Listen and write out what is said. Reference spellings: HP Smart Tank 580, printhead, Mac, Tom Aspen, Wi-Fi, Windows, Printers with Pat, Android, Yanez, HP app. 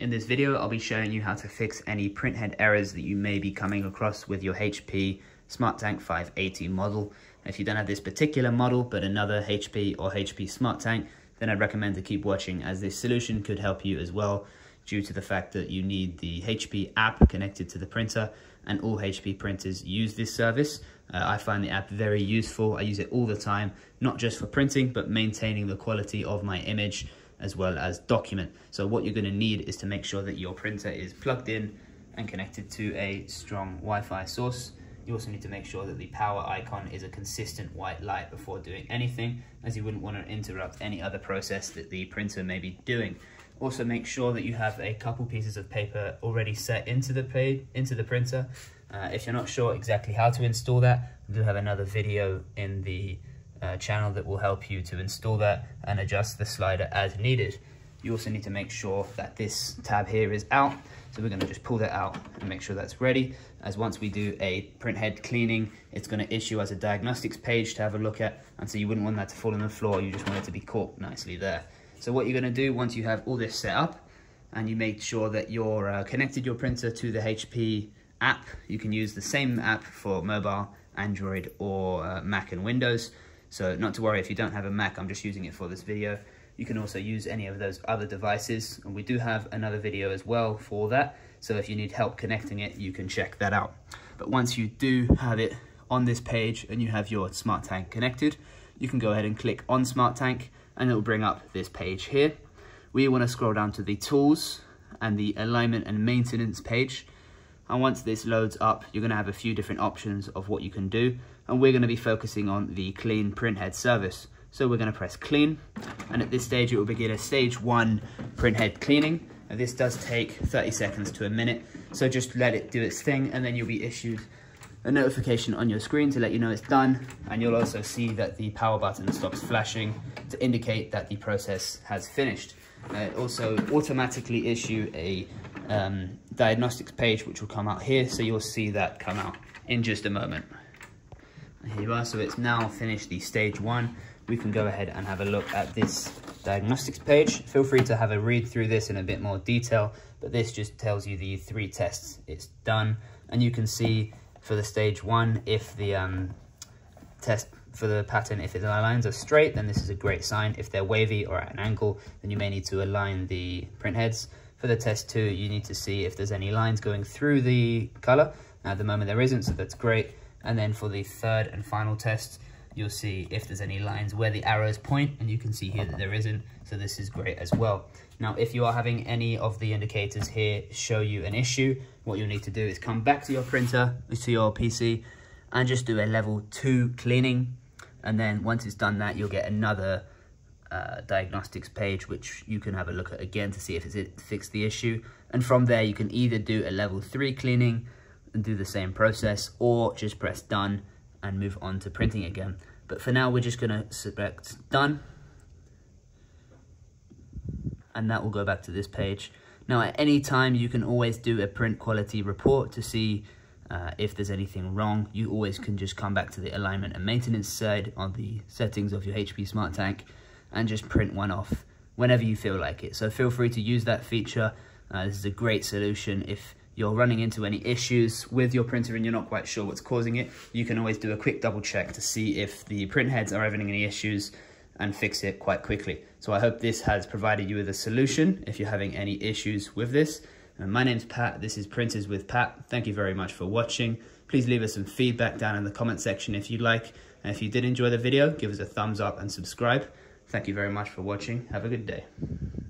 In this video, I'll be showing you how to fix any printhead errors that you may be coming across with your HP Smart Tank 580 model. If you don't have this particular model, but another HP or HP Smart Tank, then I'd recommend to keep watching, as this solution could help you as well, due to the fact that you need the HP app connected to the printer, and all HP printers use this service. I find the app very useful. I use it all the time, not just for printing, but maintaining the quality of my image as well as document. So what you're going to need is to make sure that your printer is plugged in and connected to a strong Wi-Fi source. You also need to make sure that the power icon is a consistent white light before doing anything, as you wouldn't want to interrupt any other process that the printer may be doing. Also, make sure that you have a couple pieces of paper already set into the printer. If you're not sure exactly how to install that, I do have another video in the channel that will help you to install that and adjust the slider as needed. You also need to make sure that this tab here is out, so we're going to just pull that out and make sure that's ready, as once we do a printhead cleaning, it's going to issue us a diagnostics page to have a look at, and so you wouldn't want that to fall on the floor. You just want it to be caught nicely there. So what you're going to do, once you have all this set up and you make sure that you're connected your printer to the HP app, you can use the same app for mobile, Android, or Mac and Windows. So not to worry if you don't have a Mac, I'm just using it for this video. You can also use any of those other devices, and we do have another video as well for that. So if you need help connecting it, you can check that out. But once you do have it on this page and you have your Smart Tank connected, you can go ahead and click on Smart Tank, and it will bring up this page here. We want to scroll down to the Tools and the Alignment and Maintenance page. And once this loads up, you're going to have a few different options of what you can do. And we're going to be focusing on the Clean Printhead service. So we're going to press Clean. And at this stage, it will begin a stage 1 printhead cleaning. Now, this does take 30 seconds to a minute. So just let it do its thing, and then you'll be issued a notification on your screen to let you know it's done. And you'll also see that the power button stops flashing to indicate that the process has finished. It also automatically issue a diagnostics page, which will come out here, so you'll see that come out in just a moment. Here you are, so it's now finished the stage 1. We can go ahead and have a look at this diagnostics page. Feel free to have a read through this in a bit more detail, but this just tells you the 3 tests it's done, and you can see for the stage 1, if the test for the pattern, if the lines are straight, then this is a great sign. If they're wavy or at an angle, then you may need to align the printheads. For the test 2, you need to see if there's any lines going through the color. At the moment there isn't, so that's great. And then for the 3rd and final test, you'll see if there's any lines where the arrows point, and you can see here that there isn't, so this is great as well. Now, if you are having any of the indicators here show you an issue, what you'll need to do is come back to your printer, to your PC, and just do a level 2 cleaning. And then once it's done that, you'll get another diagnostics page, which you can have a look at again to see if it's fixed the issue. And from there, you can either do a level 3 cleaning and do the same process, or just press done and move on to printing again. But for now, we're just going to select done, and that will go back to this page. Now, at any time, you can always do a print quality report to see if there's anything wrong. You always can just come back to the alignment and maintenance side on the settings of your HP Smart Tank and just print one off whenever you feel like it. So feel free to use that feature. This is a great solution. If you're running into any issues with your printer and you're not quite sure what's causing it, you can always do a quick double check to see if the printheads are having any issues and fix it quite quickly. So I hope this has provided you with a solution if you're having any issues with this. And my name's Pat, this is Printers with Pat. Thank you very much for watching. Please leave us some feedback down in the comment section if you'd like. And if you did enjoy the video, give us a thumbs up and subscribe. Thank you very much for watching. Have a good day.